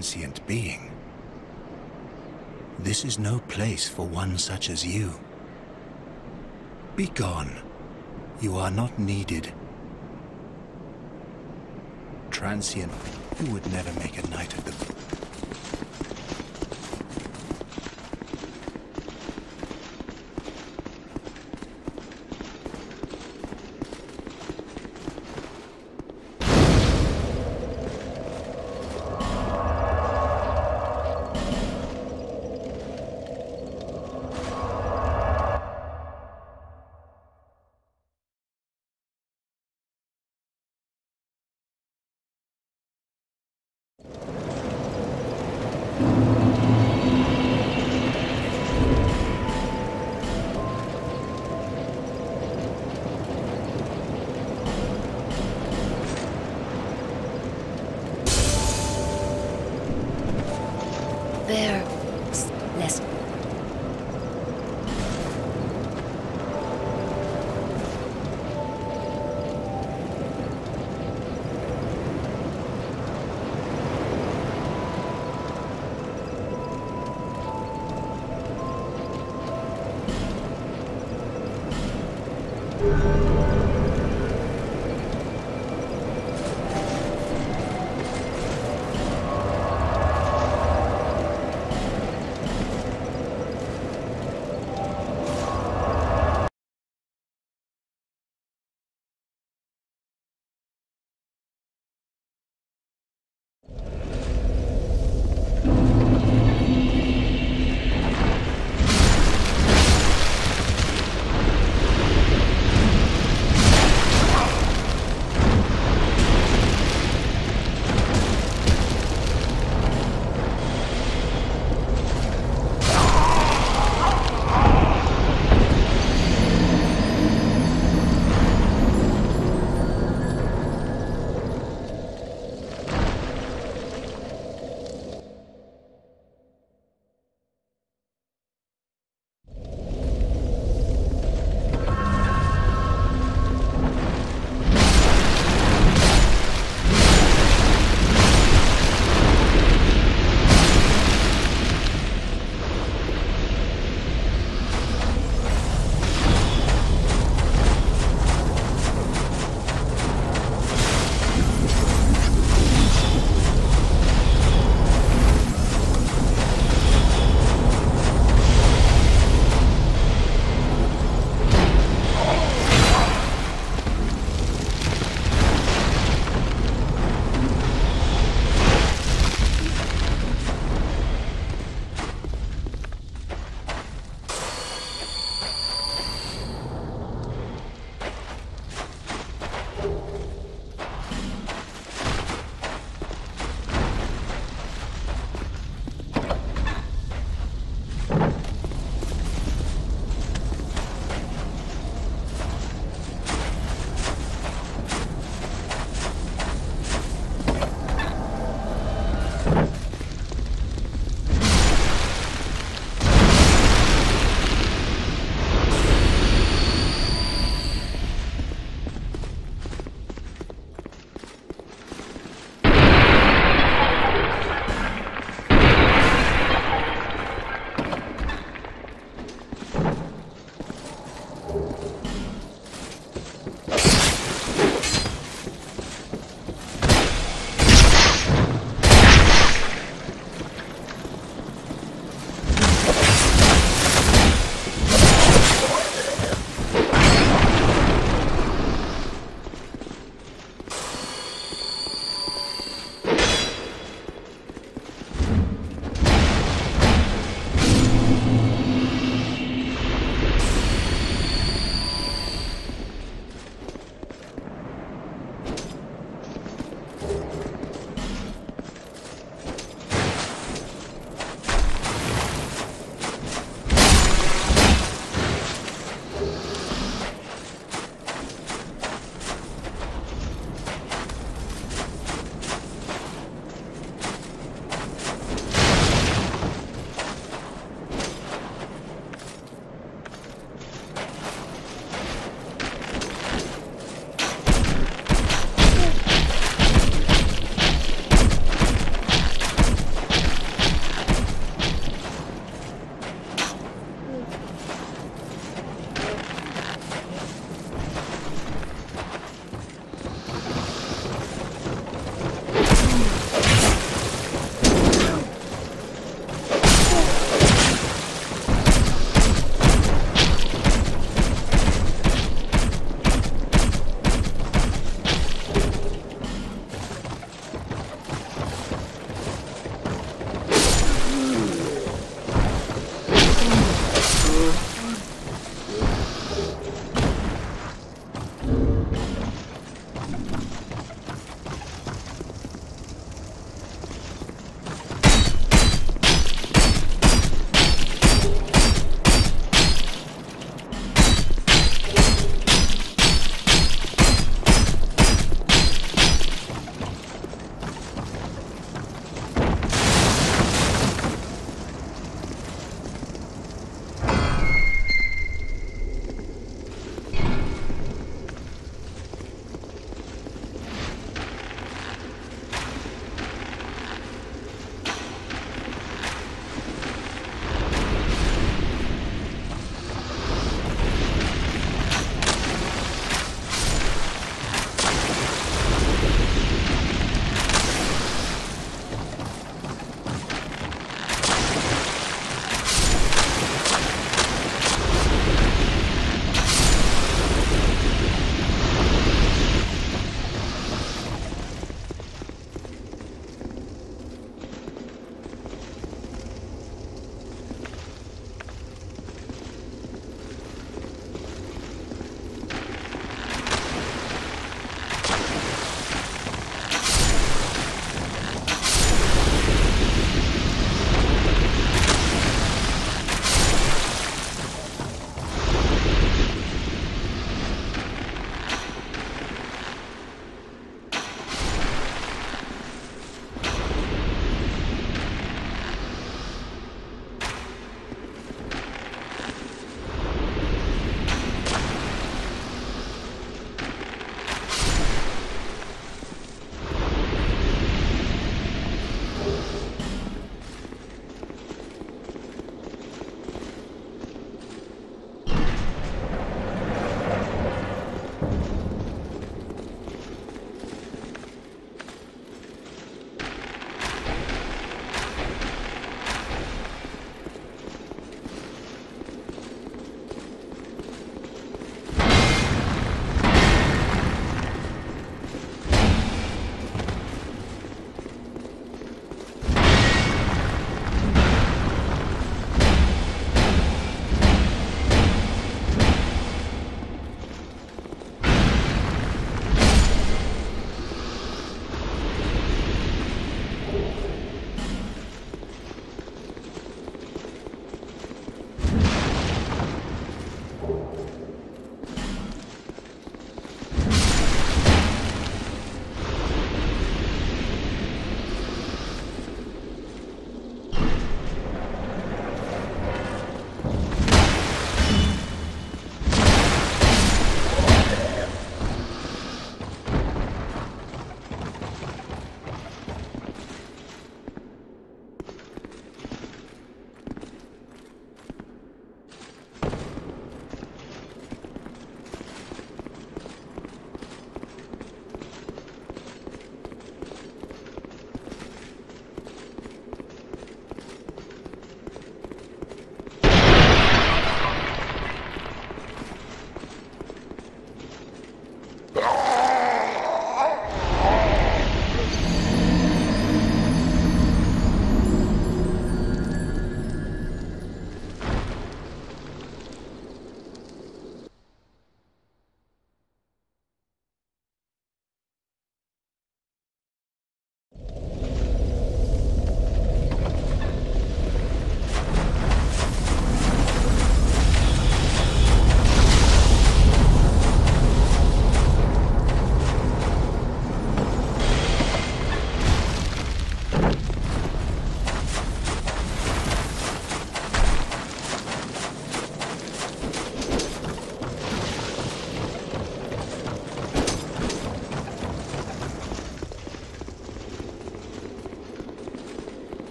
transient being. This is no place for one such as you. Be gone. You are not needed. Transient, you would never make a knight of them.